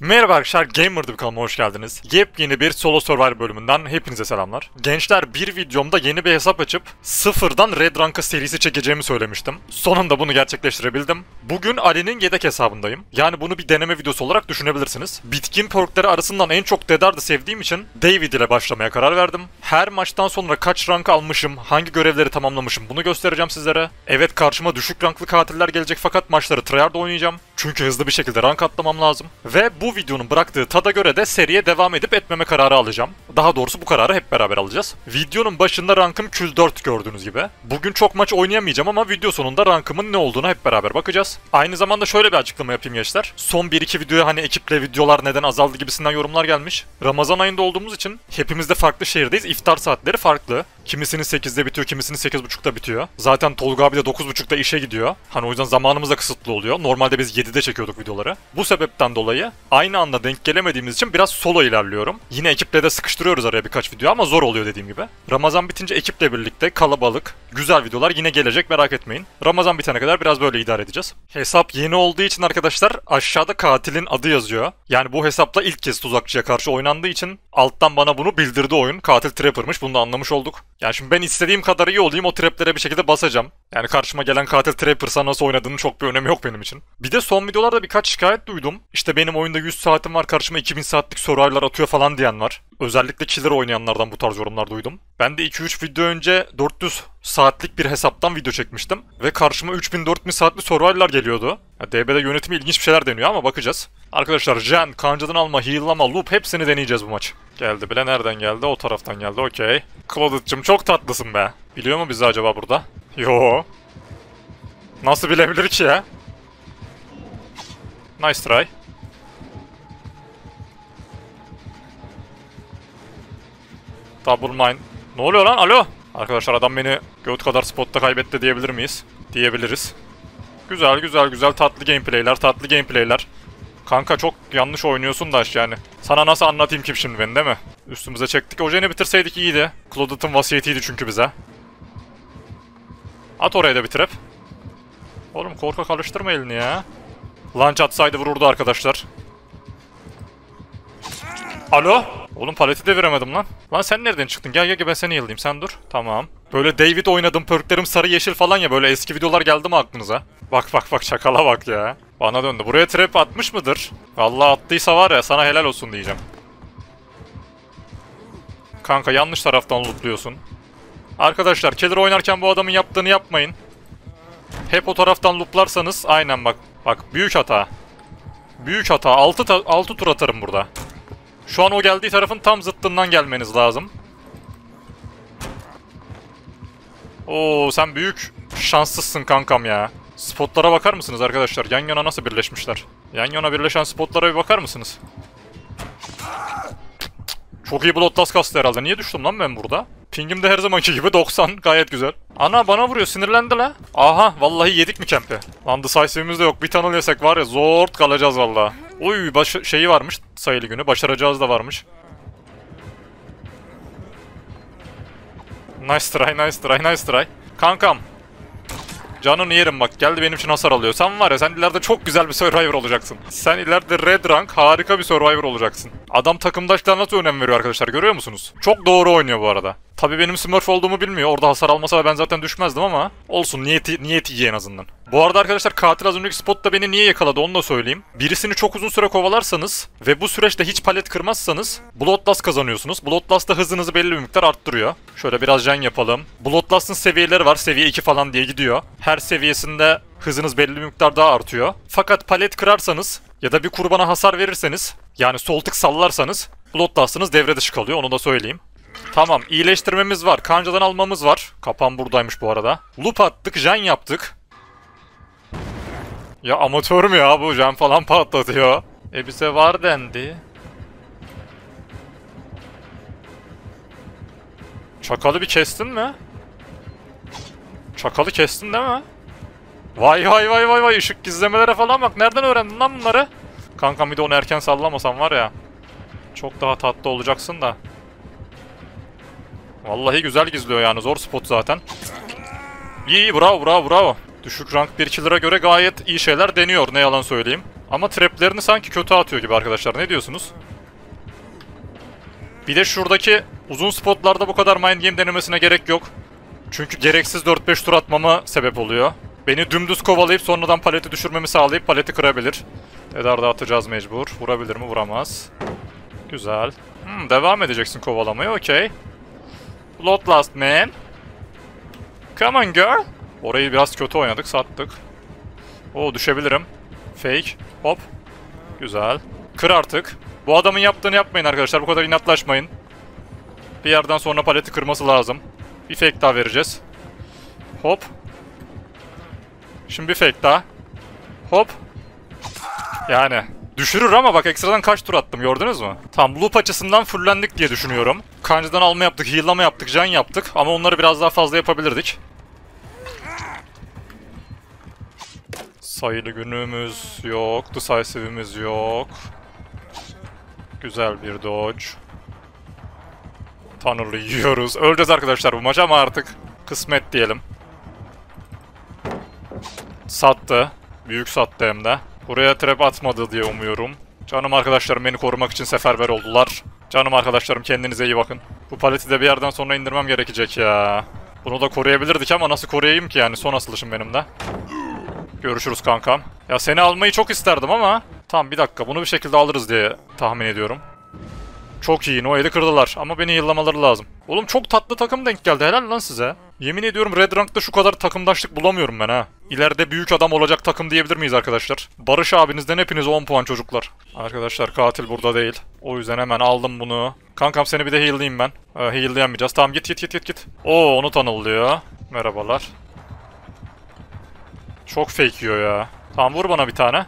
Merhaba arkadaşlar, Gamer'da bir kanalıma hoş geldiniz. Yepyeni bir Solo Survivor bölümünden hepinize selamlar. Gençler, bir videomda yeni bir hesap açıp sıfırdan Red Rank'a serisi çekeceğimi söylemiştim. Sonunda bunu gerçekleştirebildim. Bugün Ali'nin yedek hesabındayım. Yani bunu bir deneme videosu olarak düşünebilirsiniz. Bitkin perkleri arasından en çok Dead Hard'ı sevdiğim için David ile başlamaya karar verdim. Her maçtan sonra kaç rank almışım, hangi görevleri tamamlamışım bunu göstereceğim sizlere. Evet, karşıma düşük ranklı katiller gelecek fakat maçları tryhard oynayacağım. Çünkü hızlı bir şekilde rank atlamam lazım. Ve bu videonun bıraktığı tada göre de seriye devam edip etmeme kararı alacağım. Daha doğrusu bu kararı hep beraber alacağız. Videonun başında rankım kül 4 gördüğünüz gibi. Bugün çok maç oynayamayacağım ama video sonunda rankımın ne olduğuna hep beraber bakacağız. Aynı zamanda şöyle bir açıklama yapayım gençler. Son 1-2 videoya hani ekiple videolar neden azaldı gibisinden yorumlar gelmiş. Ramazan ayında olduğumuz için hepimiz de farklı şehirdeyiz. İftar saatleri farklı. Kimisinin 8'de bitiyor, kimisinin 8.30'da bitiyor. Zaten Tolga abi de 9.30'da işe gidiyor. Hani o yüzden zamanımız da kısıtlı oluyor. Normalde biz 7'de çekiyorduk videoları. Bu sebepten dolayı aynı anda denk gelemediğimiz için biraz solo ilerliyorum. Yine ekiple de sıkıştırıyoruz araya birkaç video ama zor oluyor dediğim gibi. Ramazan bitince ekiple birlikte kalabalık, güzel videolar yine gelecek, merak etmeyin. Ramazan bitene kadar biraz böyle idare edeceğiz. Hesap yeni olduğu için arkadaşlar aşağıda katilin adı yazıyor. Yani bu hesapla ilk kez tuzakçıya karşı oynandığı için alttan bana bunu bildirdi oyun. Katil Trapper'mış, bunu da anlamış olduk. Yani şimdi ben istediğim kadar iyi olayım, o traplere bir şekilde basacağım. Yani karşıma gelen katil Trapper'sa nasıl oynadığının çok bir önemi yok benim için. Bir de son videolarda birkaç şikayet duydum. İşte benim oyunda 100 saatim var, karşıma 2000 saatlik survivor'lar atıyor falan diyen var. Özellikle killer oynayanlardan bu tarz yorumlar duydum. Ben de 2-3 video önce 400 saatlik bir hesaptan video çekmiştim. Ve karşıma 3000-4000 saatli survivor'lar geliyordu. Ya DB'de yönetimi ilginç bir şeyler deniyor ama bakacağız. Arkadaşlar Jen, kancadan alma, heal'lama, loop hepsini deneyeceğiz bu maç. Geldi bile, nereden geldi? O taraftan geldi, okey. Claudette'cim çok tatlısın be. Biliyor mu bizi acaba burada? Yo. Nasıl bilebilir ki ya? Nice try. Double mine. Ne oluyor lan? Alo. Arkadaşlar adam beni göt kadar spotta kaybetti diyebilir miyiz? Diyebiliriz. Güzel güzel güzel, tatlı gameplay'ler, tatlı gameplay'ler. Kanka çok yanlış oynuyorsun da yani. Sana nasıl anlatayım ki şimdi beni, değil mi? Üstümüze çektik. Ojen'i bitirseydik iyiydi. Claudette'ın vasiyetiydi çünkü bize. At oraya da bitirip. Oğlum korkak alıştırma elini ya. Lunch atsaydı vururdu arkadaşlar. Alo? Oğlum paleti de veremedim lan. Lan sen nereden çıktın? Gel gel ben seni yıldayım, sen dur. Tamam. Böyle David oynadım, perklerim sarı yeşil falan ya, böyle eski videolar geldi mi aklınıza? Bak bak bak, şakala bak ya. Bana döndü. Buraya trap atmış mıdır? Vallahi attıysa var ya, sana helal olsun diyeceğim. Kanka yanlış taraftan lootluyorsun. Arkadaşlar killer oynarken bu adamın yaptığını yapmayın. Hep o taraftan looplarsanız aynen bak. Bak büyük hata. Büyük hata. 6 tur atarım burada. Şu an o geldiği tarafın tam zıttından gelmeniz lazım. Oo sen büyük şanssızsın kankam ya. Spotlara bakar mısınız arkadaşlar? Yan yana nasıl birleşmişler? Yan yana birleşen spotlara bir bakar mısınız? Çok iyi Bloodlust kastı herhalde. Niye düştüm lan ben burada? Pingim de her zamanki gibi 90. Gayet güzel. Ana bana vuruyor, sinirlendi la. Aha vallahi yedik mi kempi? Lan decisive'imiz de yok. Bir tunnel yesek var ya zor kalacağız vallahi. Oy şeyi varmış sayılı günü. Başaracağız da varmış. Nice try, nice try, nice try. Kankam. Canını yerim bak, geldi benim için hasar alıyor. Sen var ya, sen ileride çok güzel bir survivor olacaksın. Sen ileride Red Rank harika bir survivor olacaksın. Adam takımdaşlarına nasıl önem veriyor arkadaşlar, görüyor musunuz? Çok doğru oynuyor bu arada. Tabii benim smurf olduğumu bilmiyor. Orada hasar almasa ben zaten düşmezdim ama olsun, niyeti iyi en azından. Bu arada arkadaşlar katil az önceki spotta beni niye yakaladı onu da söyleyeyim. Birisini çok uzun süre kovalarsanız ve bu süreçte hiç palet kırmazsanız Bloodlust kazanıyorsunuz. Bloodlust da hızınızı belli bir miktar arttırıyor. Şöyle biraz can yapalım. Bloodlust'ın seviyeleri var. Seviye 2 falan diye gidiyor. Her seviyesinde hızınız belli bir miktar daha artıyor. Fakat palet kırarsanız ya da bir kurbana hasar verirseniz, yani sol tık sallarsanız Bloodlust'ınız devre dışı kalıyor, onu da söyleyeyim. Tamam, iyileştirmemiz var. Kancadan almamız var. Kapan buradaymış bu arada. Loop attık, jen yaptık. Ya amatör mü ya bu? Jen falan patlatıyor. Bize var dendi. Çakalı bir kestin mi? Çakalı kestin değil mi? Vay vay vay vay vay, ışık gizlemelere falan bak. Nereden öğrendin lan bunları? Kankam bir de onu erken sallamasan var ya. Çok daha tatlı olacaksın da. Vallahi güzel gizliyor yani, zor spot zaten. İyi, bravo bravo bravo. Düşük rank 1 killer'a göre gayet iyi şeyler deniyor, ne yalan söyleyeyim. Ama traplerini sanki kötü atıyor gibi arkadaşlar, ne diyorsunuz? Bir de şuradaki uzun spotlarda bu kadar mind game denemesine gerek yok. Çünkü gereksiz 4-5 tur atmama sebep oluyor. Beni dümdüz kovalayıp sonradan paleti düşürmemi sağlayıp paleti kırabilir. Dead atacağız mecbur. Vurabilir mi? Vuramaz. Güzel. Devam edeceksin kovalamaya, okey. Bloodlust man. Come on girl. Orayı biraz kötü oynadık, sattık. Oo, düşebilirim. Fake. Hop. Güzel. Kır artık. Bu adamın yaptığını yapmayın arkadaşlar. Bu kadar inatlaşmayın. Bir yerden sonra paleti kırması lazım. Bir fake daha vereceğiz. Hop. Şimdi bir fake daha. Hop. Yani düşürür ama bak ekstradan kaç tur attım, gördünüz mü? Tam loop açısından fullendik diye düşünüyorum. Kancı'dan alma yaptık, heal'lama yaptık, can yaptık ama onları biraz daha fazla yapabilirdik. Sayılı günümüz yok, decisive'imiz yok. Güzel bir dodge. Tanrı yiyoruz. Öleceğiz arkadaşlar bu maç ama artık kısmet diyelim. Sattı. Büyük sattı hem de. Buraya trap atmadı diye umuyorum. Canım arkadaşlarım beni korumak için seferber oldular. Canım arkadaşlarım kendinize iyi bakın. Bu paleti de bir yerden sonra indirmem gerekecek ya. Bunu da koruyabilirdik ama nasıl koruyayım ki yani, son asılışım benim de. Görüşürüz kankam. Ya seni almayı çok isterdim ama. Tamam, bir dakika, bunu bir şekilde alırız diye tahmin ediyorum. Çok iyi, Noel'i kırdılar ama beni yıllamaları lazım. Oğlum çok tatlı takım denk geldi, helal lan size. Yemin ediyorum Red Rank'ta şu kadar takımdaşlık bulamıyorum ben ha. İleride büyük adam olacak takım diyebilir miyiz arkadaşlar? Barış abinizden hepinize 10 puan çocuklar. Arkadaşlar katil burada değil. O yüzden hemen aldım bunu. Kankam seni bir de heal'layayım ben. Heal'layamayacağız. Tamam git git git git git. Oo, onu tanılıyor. Merhabalar. Çok fake yiyor ya. Tamam vur bana bir tane.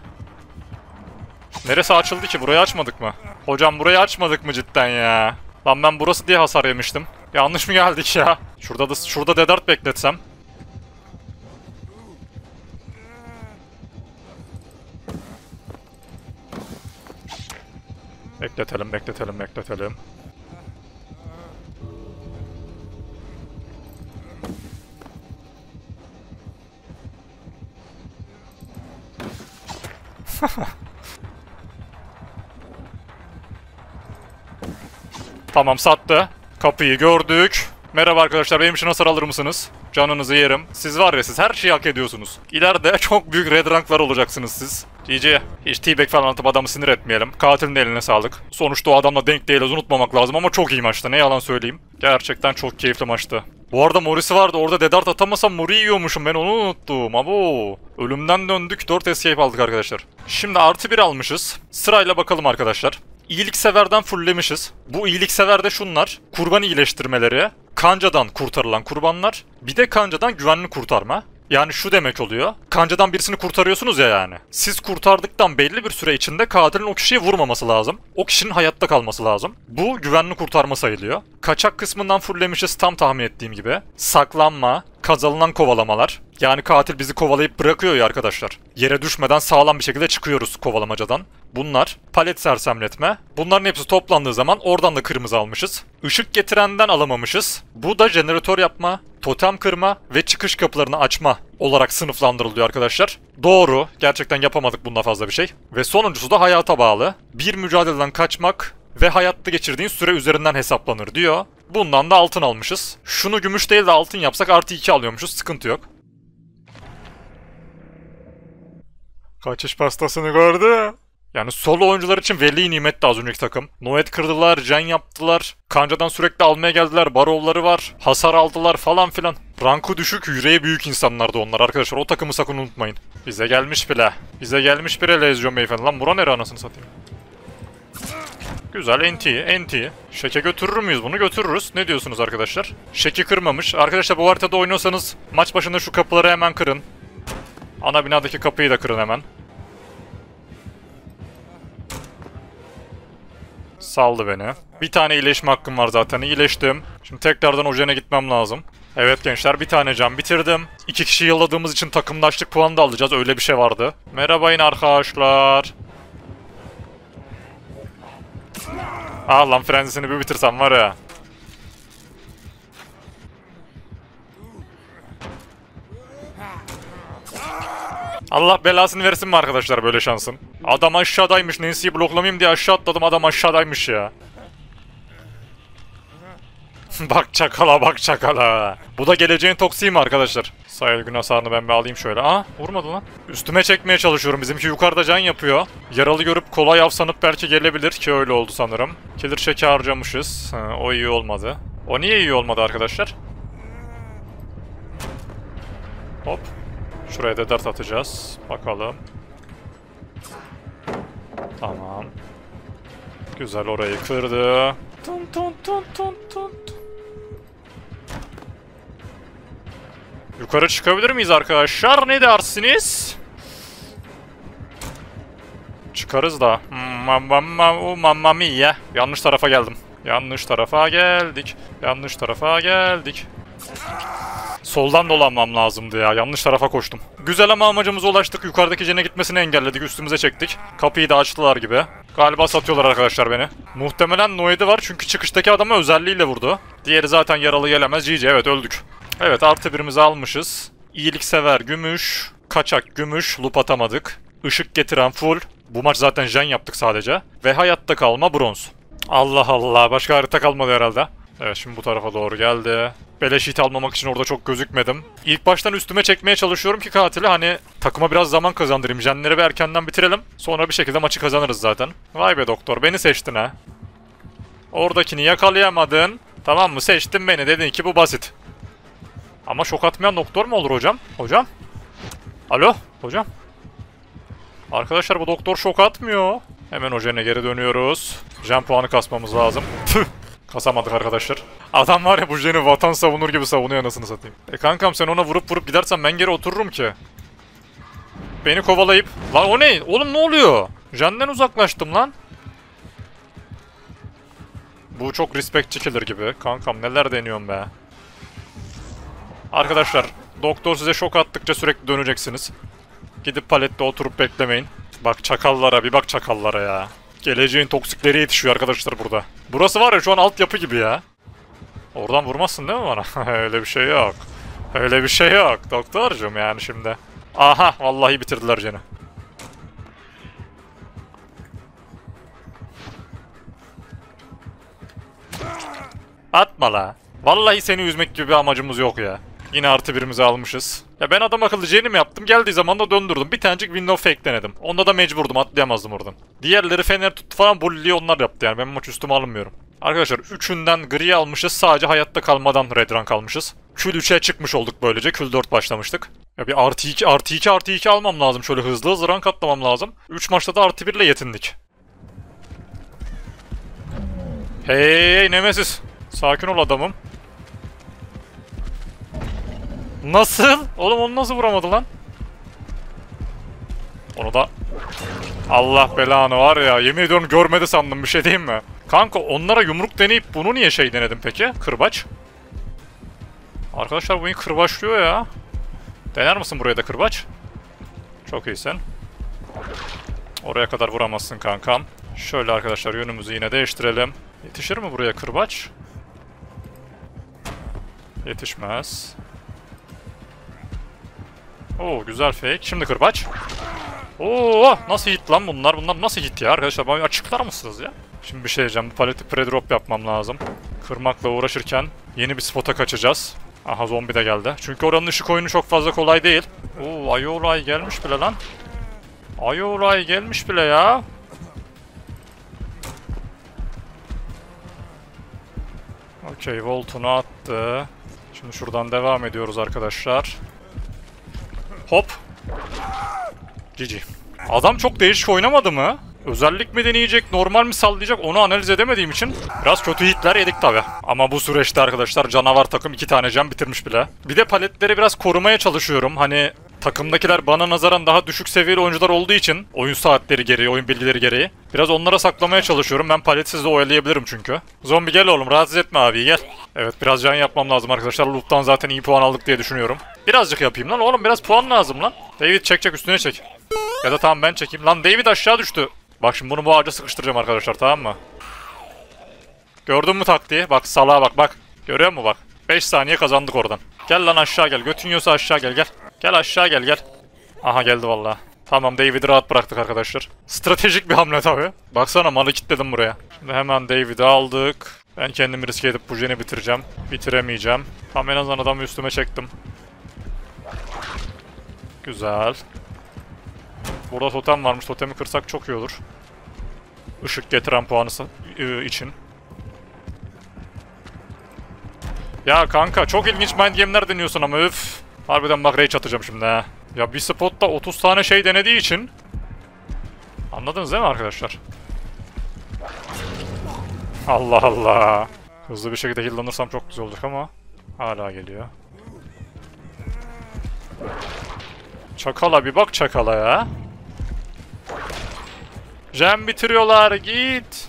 Neresi açıldı ki? Burayı açmadık mı? Hocam burayı açmadık mı cidden ya? Lan ben burası diye hasar yemiştim. Yanlış mı geldik ya? Şurada Dead Hard bekletsem. Bekletelim, bekletelim, bekletelim. Tamam, sattı. Kapıyı gördük. Merhaba arkadaşlar, benim için hasar alır mısınız? Canınızı yerim. Siz var ya, siz her şeyi hak ediyorsunuz. İleride çok büyük Red Rank'lar olacaksınız siz. GG. Hiç T-Bag falan atıp adamı sinir etmeyelim. Katilin eline sağlık. Sonuçta o adamla denk değiliz, unutmamak lazım ama çok iyi maçtı, ne yalan söyleyeyim. Gerçekten çok keyifli maçtı. Bu arada Mori'si vardı, orada Dead Hard atamasam Mori yiyormuşum, ben onu unuttum. Abo. Ölümden döndük, 4 escape aldık arkadaşlar. Şimdi artı 1 almışız. Sırayla bakalım arkadaşlar. İyilikseverden fulllemişiz. Bu iyiliksever de şunlar. Kurban iyileştirmeleri, kancadan kurtarılan kurbanlar, bir de kancadan güvenli kurtarma. Yani şu demek oluyor. Kancadan birisini kurtarıyorsunuz ya yani. Siz kurtardıktan belli bir süre içinde katilin o kişiyi vurmaması lazım. O kişinin hayatta kalması lazım. Bu güvenli kurtarma sayılıyor. Kaçak kısmından fulllemişiz tam tahmin ettiğim gibi. Saklanma, kazanılan kovalamalar. Yani katil bizi kovalayıp bırakıyor ya arkadaşlar. Yere düşmeden sağlam bir şekilde çıkıyoruz kovalamacadan. Bunlar, palet sersemletme. Bunların hepsi toplandığı zaman oradan da kırmızı almışız. Işık getirenden alamamışız. Bu da jeneratör yapma, totem kırma ve çıkış kapılarını açma olarak sınıflandırılıyor arkadaşlar. Doğru, gerçekten yapamadık bundan fazla bir şey. Ve sonuncusu da hayata bağlı. Bir mücadeleden kaçmak ve hayatta geçirdiğin süre üzerinden hesaplanır diyor. Bundan da altın almışız. Şunu gümüş değil de altın yapsak artı 2 alıyormuşuz, sıkıntı yok. Kaçış pastasını gördü. Yani solo oyuncular için veli nimetti az önceki takım. Noet kırdılar, Jen yaptılar, kancadan sürekli almaya geldiler, barovları var, hasar aldılar falan filan. Rankı düşük, yüreği büyük insanlardı onlar arkadaşlar, o takımı sakın unutmayın. Bize gelmiş bile. Bize gelmiş bile lezyon beyefendi. Lan bura nere anasını satayım. Güzel, NT. Şeke götürür müyüz bunu? Götürürüz. Ne diyorsunuz arkadaşlar? Şeki kırmamış. Arkadaşlar bu haritada oynuyorsanız maç başında şu kapıları hemen kırın. Ana binadaki kapıyı da kırın hemen. Saldı beni. Bir tane iyileşme hakkım var zaten. İyileştim. Şimdi tekrardan Ojen'e gitmem lazım. Evet gençler, bir tane can bitirdim. 2 kişi yılladığımız için takımdaşlık puanı da alacağız. Öyle bir şey vardı. Merhabayın arkadaşlar. Ah lan, frenzisini bir bitirsem var ya. Allah belasını versin mi arkadaşlar böyle şansın? Adam aşağıdaymış. Nancy'yi bloklamayayım diye aşağı atladım. Adam aşağıdaymış ya. Bak çakala, bak çakala. Bu da geleceğin toksiği mi arkadaşlar? Sayıl gün hasarını ben bir alayım şöyle. Aa, vurmadı lan. Üstüme çekmeye çalışıyorum. Bizimki yukarıda can yapıyor. Yaralı görüp kolay avsanıp belki gelebilir ki öyle oldu sanırım. Killer şeki harcamışız. Ha, o iyi olmadı. O niye iyi olmadı arkadaşlar? Hop. Şuraya da dart atacağız. Bakalım. Tamam. Güzel, orayı kırdı. Tun tun tun tun tun. Yukarı çıkabilir miyiz arkadaşlar? Ne dersiniz? Çıkarız da. Mamma mia. Yanlış tarafa geldim. Yanlış tarafa geldik. Yanlış tarafa geldik. Soldan dolanmam lazımdı ya. Yanlış tarafa koştum. Güzel ama amacımıza ulaştık. Yukarıdaki Jen'e gitmesini engelledik. Üstümüze çektik. Kapıyı da açtılar gibi. Galiba satıyorlar arkadaşlar beni. Muhtemelen Noed'i var çünkü çıkıştaki adama özelliğiyle vurdu. Diğeri zaten yaralı gelemez. GG, evet öldük. Evet, artı birimizi almışız. İyiliksever gümüş. Kaçak gümüş. Loop atamadık. Işık getiren full. Bu maç zaten Jen yaptık sadece. Ve hayatta kalma bronz. Allah Allah, başka harita kalmadı herhalde. Evet, şimdi bu tarafa doğru geldi. Beleş hit almamak için orada çok gözükmedim. İlk baştan üstüme çekmeye çalışıyorum ki katili, hani takıma biraz zaman kazandırayım. Jenleri bir erkenden bitirelim. Sonra bir şekilde maçı kazanırız zaten. Vay be doktor, beni seçtin ha. Oradakini yakalayamadın. Tamam mı? Seçtin beni. Dedin ki bu basit. Ama şok atmayan doktor mu olur hocam? Hocam? Alo? Hocam? Arkadaşlar bu doktor şok atmıyor. Hemen Jen'e geri dönüyoruz. Jen puanı kasmamız lazım. Püh! Kasamadık arkadaşlar. Adam var ya, bu Jen'i vatan savunur gibi savunuyor, anasını satayım. E kankam, sen ona vurup gidersen ben geri otururum ki. Beni kovalayıp... Lan o ne? Oğlum ne oluyor? Jen'den uzaklaştım lan. Bu çok respect çekilir gibi. Kankam neler deniyorum be. Arkadaşlar, doktor size şok attıkça sürekli döneceksiniz. Gidip palette oturup beklemeyin. Bak çakallara, bir bak çakallara ya. Geleceğin toksikleri yetişiyor arkadaşlar burada. Burası var ya şu an altyapı gibi ya. Oradan vurmazsın değil mi bana? Öyle bir şey yok. Öyle bir şey yok doktorcum yani şimdi. Aha, vallahi bitirdiler Jen'i. Atma la. Vallahi seni üzmek gibi bir amacımız yok ya. Yine artı birimizi almışız. Ya ben adam akıllı Jen'i mi yaptım? Geldiği zaman da döndürdüm. Bir tanecik window fake denedim. Onda da mecburdum, atlayamazdım oradan. Diğerleri fener tuttu falan, bulliyi onlar yaptı yani. Ben maç üstüme alınmıyorum. Arkadaşlar üçünden gri almışız. Sadece hayatta kalmadan red rank almışız. Kül 3'e çıkmış olduk böylece. Kül 4 başlamıştık. Ya bir artı 2 artı 2 artı 2 almam lazım. Şöyle hızlı hızlı rank atlamam lazım. 3 maçta da artı 1 ile yetindik. Hey Nemesis. Sakin ol adamım. Nasıl? Oğlum onu nasıl vuramadı lan? Onu da... Allah belanı var ya, yemin ediyorum görmedi sandım, bir şey diyeyim mi? Kanka onlara yumruk deneyip bunu niye şey denedim peki? Kırbaç. Arkadaşlar bugün kırbaçlıyor ya. Dener misin buraya da kırbaç? Çok iyisin. Oraya kadar vuramazsın kankam. Şöyle arkadaşlar yönümüzü yine değiştirelim. Yetişir mi buraya kırbaç? Yetişmez. Oo güzel fake. Şimdi kırbaç. Oo nasıl hit lan bunlar? Bunlar nasıl hit ya arkadaşlar? Bana açıklar mısınız ya? Şimdi bir şey diyeceğim. Bu paleti pre-drop yapmam lazım. Kırmakla uğraşırken yeni bir spota kaçacağız. Aha zombi de geldi. Çünkü oranın ışık oyunu çok fazla kolay değil. Oo ayolay gelmiş bile lan. Ayolay gelmiş bile ya. Okey, voltunu attı. Şimdi şuradan devam ediyoruz arkadaşlar. Hop. GG. Adam çok değişik oynamadı mı? Özellik mi deneyecek, normal mi sallayacak, onu analiz edemediğim için biraz kötü hitler yedik tabi. Ama bu süreçte arkadaşlar canavar takım 2 tane can bitirmiş bile. Bir de paletleri biraz korumaya çalışıyorum. Hani takımdakiler bana nazaran daha düşük seviyeli oyuncular olduğu için oyun saatleri gereği, oyun bilgileri gereği biraz onlara saklamaya çalışıyorum. Ben paletsiz de oyalayabilirim çünkü. Zombi gel oğlum, rahatsız etme abi gel. Evet, biraz can yapmam lazım arkadaşlar. Loop'tan zaten iyi puan aldık diye düşünüyorum. Birazcık yapayım lan oğlum, biraz puan lazım lan. David çekecek, üstüne çek. Ya da tamam ben çekeyim. Lan David aşağı düştü. Bak şimdi bunu bu ağaca sıkıştıracağım arkadaşlar, tamam mı? Gördün mü taktiği? Bak salağa bak bak. Görüyor musun bak? 5 saniye kazandık oradan. Gel lan aşağı gel. Götün yiyorsa aşağı gel gel. Gel aşağı gel gel. Aha geldi vallahi. Tamam, David'i rahat bıraktık arkadaşlar. Stratejik bir hamle tabi. Baksana malı kilitledim buraya. Şimdi hemen David'i aldık. Ben kendimi riske edip bu jeni bitireceğim. Bitiremeyeceğim. Tam en azından adamı üstüme çektim. Güzel. Burada totem varmış. Totemi kırsak çok iyi olur. Işık getiren puanı için. Ya kanka çok ilginç mind game'ler deniyorsun ama öf. Harbiden bak rage atacağım şimdi ha. Ya bir spotta 30 tane şey denediği için. Anladınız değil mi arkadaşlar? Allah Allah. Hızlı bir şekilde heallanırsam çok güzel olacak ama. Hala geliyor. Çakala bir bak çakala ya. Jen bitiriyorlar git.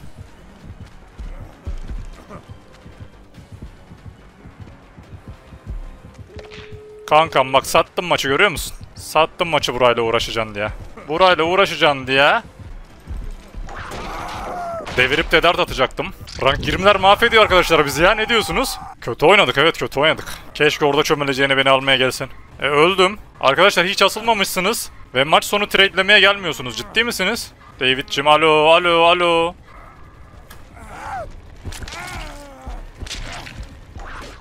Kankam bak sattım maçı görüyor musun? Sattım maçı burayla uğraşacaksın diye. Burayla uğraşacaksın diye. Devirip Dead Hard atacaktım. Rank 20'ler mahvediyor arkadaşlar bizi ya, ne diyorsunuz? Kötü oynadık, evet kötü oynadık. Keşke orada çömeleceğine beni almaya gelsin. Öldüm. Arkadaşlar hiç asılmamışsınız. Ve maç sonu trade'lemeye gelmiyorsunuz, ciddi misiniz? David'cim alo alo alo.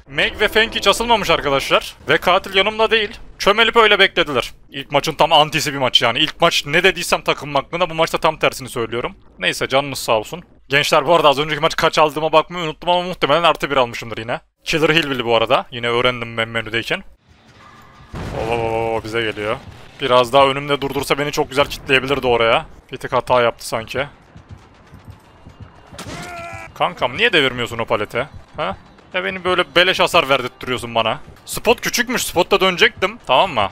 Meg ve Fenk hiç asılmamış arkadaşlar. Ve katil yanımda değil. Çömelip öyle beklediler. İlk maçın tam antisi bir maç yani. İlk maç ne dediysem takım hakkında bu maçta tam tersini söylüyorum. Neyse canınız sağ olsun. Gençler bu arada az önceki maç kaç aldığıma bakmayı unuttum ama muhtemelen artı 1 almışımdır yine. Killer Hillbilly bu arada. Yine öğrendim ben menüdeyken. Oo bize geliyor. Biraz daha önümde durdursa beni çok güzel kitleyebilirdi oraya. Bir tık hata yaptı sanki. Kankam niye devirmiyorsun o paleti? Ha? Ya beni böyle beleş hasar verdirtiyorsun bana. Spot küçükmüş. Spotta dönecektim. Tamam mı?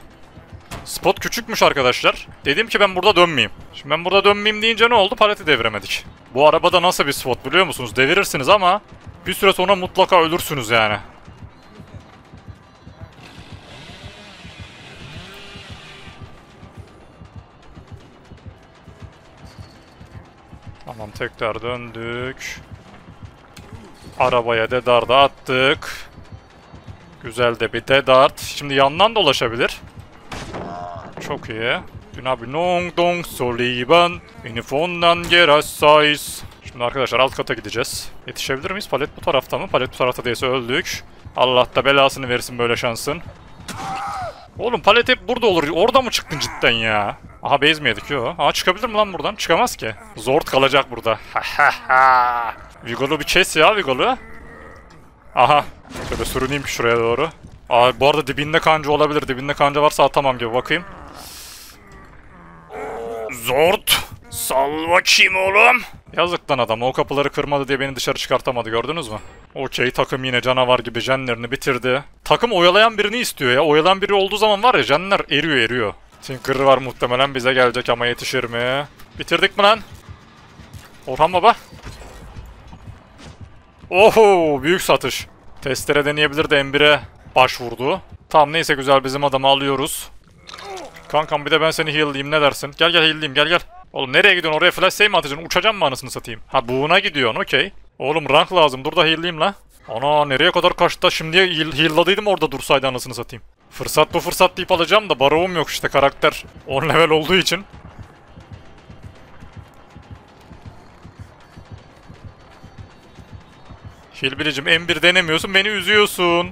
Spot küçükmüş arkadaşlar. Dedim ki ben burada dönmeyeyim. Şimdi ben burada dönmeyeyim deyince ne oldu? Paleti deviremedik. Bu arabada nasıl bir spot biliyor musunuz? Devirirsiniz ama bir süre sonra mutlaka ölürsünüz yani. Tamam tekrar döndük. Arabaya Dead Hard'ı attık. Güzel de bir Dead Hard. Şimdi yandan dolaşabilir. Çok iyi. Şimdi arkadaşlar alt kata gideceğiz. Yetişebilir miyiz? Palet bu tarafta mı? Palet bu tarafta değilse öldük. Allah da belasını versin böyle şansın. Oğlum palet hep burada olur. Orada mı çıktın cidden ya? Aha base mi yedik? Yo. Aha çıkabilir mi lan buradan? Çıkamaz ki. Zord kalacak burada. Vigol'u bir kes ya Vigol'u. Aha. Şöyle sürüneyim ki şuraya doğru. Aa bu arada dibinde kanca olabilir. Dibinde kanca varsa atamam gibi. Bakayım. Zord. Sal bakayım oğlum. Yazık lan adam. O kapıları kırmadı diye beni dışarı çıkartamadı. Gördünüz mü? Okey takım yine canavar gibi jenlerini bitirdi. Takım oyalayan birini istiyor ya. Oyalayan biri olduğu zaman var ya jenler eriyor. Tinker var muhtemelen bize gelecek ama yetişir mi? Bitirdik mi lan? Orhan baba. Oho büyük satış. Testere deneyebilirdi, M1'e başvurdu. Tamam neyse güzel bizim adamı alıyoruz. Kankam bir de ben seni heal'layayım ne dersin? Gel gel heal'layayım gel gel. Oğlum nereye gidiyorsun, oraya flash save mi atacaksın? Uçacağım mı anasını satayım? Ha buğuna gidiyorsun okey. Oğlum rank lazım dur da heal'layayım la. Ana nereye kadar kaçtı şimdiye heal'ladıydım orada dursaydı anasını satayım. Fırsat bu fırsat deyip alacağım da barovum yok işte karakter 10 level olduğu için. Hillbilly'cim M1 denemiyorsun beni üzüyorsun.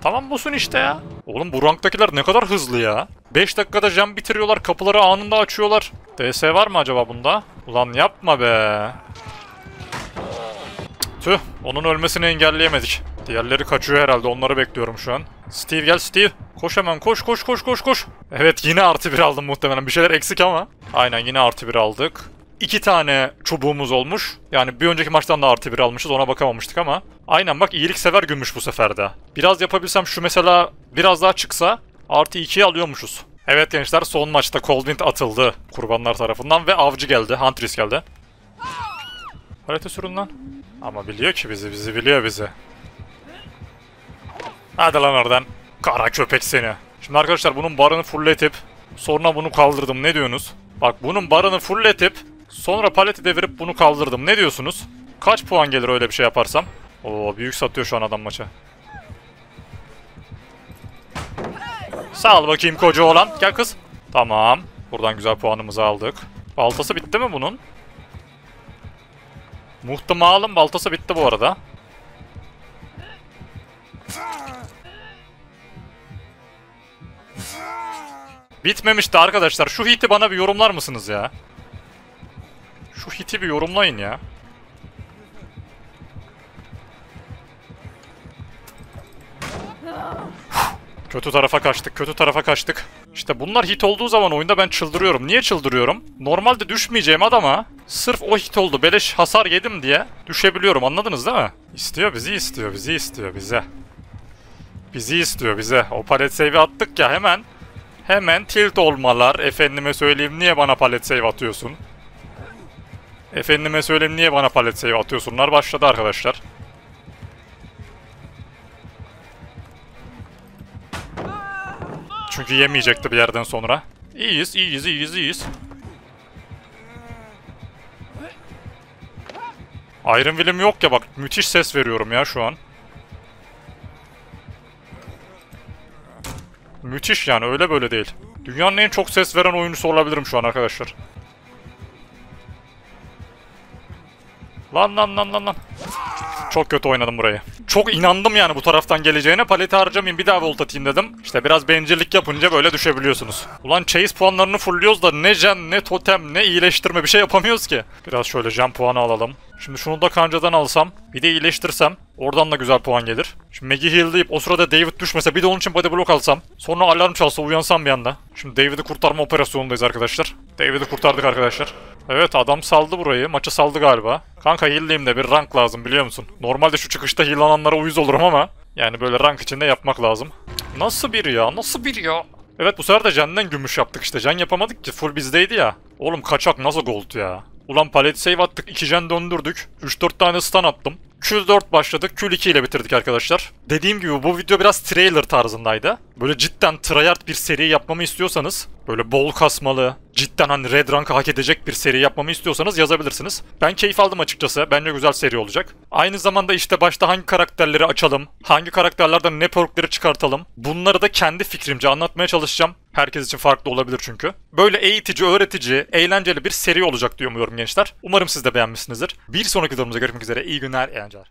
Tamam busun işte ya. Oğlum bu ranktakiler ne kadar hızlı ya. 5 dakikada jam bitiriyorlar, kapıları anında açıyorlar. DS var mı acaba bunda? Ulan yapma be. Tüh onun ölmesini engelleyemedik. Diğerleri kaçıyor herhalde, onları bekliyorum şu an. Steve gel Steve. Koş hemen koş koş koş koş koş. Evet yine artı 1 aldım muhtemelen, bir şeyler eksik ama. Aynen yine artı 1 aldık. 2 tane çubuğumuz olmuş. Yani bir önceki maçtan da artı 1 almışız. Ona bakamamıştık ama. Aynen bak iyiliksever gümüş bu sefer de. Biraz yapabilsem şu mesela biraz daha çıksa artı 2'yi alıyormuşuz. Evet gençler son maçta Coldwind atıldı. Kurbanlar tarafından ve avcı geldi. Huntress geldi. Palete sürün lan. Ama biliyor ki bizi biliyor bizi. Hadi lan oradan. Kara köpek seni. Şimdi arkadaşlar bunun barını fulletip sonra bunu kaldırdım. Ne diyorsunuz? Bak bunun barını fulletip sonra paleti devirip bunu kaldırdım. Ne diyorsunuz? Kaç puan gelir öyle bir şey yaparsam? Oo büyük satıyor şu an adam maça. Sağ ol bakayım koca oğlan. Gel kız. Tamam. Buradan güzel puanımızı aldık. Baltası bitti mi bunun? Muhtemelen baltası bitti bu arada. Bitmemişti arkadaşlar. Şu hiti bana bir yorumlar mısınız ya? Şu hiti bir yorumlayın ya. Kötü tarafa kaçtık, kötü tarafa kaçtık. İşte bunlar hit olduğu zaman oyunda ben çıldırıyorum. Niye çıldırıyorum? Normalde düşmeyeceğim adama sırf o hit oldu, beleş hasar yedim diye düşebiliyorum. Anladınız değil mi? İstiyor, bizi istiyor, bizi istiyor, bize. Bizi istiyor, bize. O palet save'i attık ya, hemen. Hemen tilt olmalar. Efendime söyleyeyim, niye bana palet save atıyorsun? Efendime söyleyeyim, niye bana palet save atıyorsunlar? Başladı arkadaşlar. Çünkü yemeyecekti bir yerden sonra. İyiyiz, iyiyiz, iyiyiz, iyiyiz. Iron Will'im yok ya, bak müthiş ses veriyorum ya şu an. Müthiş yani, öyle böyle değil. Dünyanın en çok ses veren oyuncusu olabilirim şu an arkadaşlar. Lan lan lan lan lan. Çok kötü oynadım burayı. Çok inandım yani bu taraftan geleceğine. Paleti harcamayayım, bir daha volt atayım dedim. İşte biraz bencillik yapınca böyle düşebiliyorsunuz. Ulan chase puanlarını fulluyoruz da ne can, ne totem, ne iyileştirme, bir şey yapamıyoruz ki. Biraz şöyle can puanı alalım. Şimdi şunu da kancadan alsam, bir de iyileştirsem oradan da güzel puan gelir. Şimdi Maggie heal deyip o sırada David düşmese, bir de onun için body block alsam. Sonra alarm çalsa, uyansam bir anda. Şimdi David'i kurtarma operasyonundayız arkadaşlar. David'i kurtardık arkadaşlar. Evet, adam saldı burayı. Maçı saldı galiba. Kanka heal'liyim de bir rank lazım, biliyor musun? Normalde şu çıkışta heal'lananlara uyuz olurum ama yani böyle rank içinde yapmak lazım. Nasıl bir ya? Nasıl bir ya? Evet, bu sefer de Jen'den gümüş yaptık işte. Jen yapamadık ki, full bizdeydi ya. Oğlum kaçak nasıl gold ya? Ulan palet save attık, 2 Jen döndürdük. 3-4 tane stun attım. Q4 başladık, Q2 ile bitirdik arkadaşlar. Dediğim gibi bu video biraz trailer tarzındaydı. Böyle cidden tryhard bir seri yapmamı istiyorsanız, böyle bol kasmalı, cidden hani Red Rank'ı hak edecek bir seri yapmamı istiyorsanız yazabilirsiniz. Ben keyif aldım açıkçası, bence güzel seri olacak. Aynı zamanda işte başta hangi karakterleri açalım, hangi karakterlerden ne perkleri çıkartalım, bunları da kendi fikrimce anlatmaya çalışacağım. Herkes için farklı olabilir çünkü. Böyle eğitici, öğretici, eğlenceli bir seri olacak diye umuyorum gençler. Umarım siz de beğenmişsinizdir. Bir sonraki videomuzda görüşmek üzere, iyi günler, eğlenceler.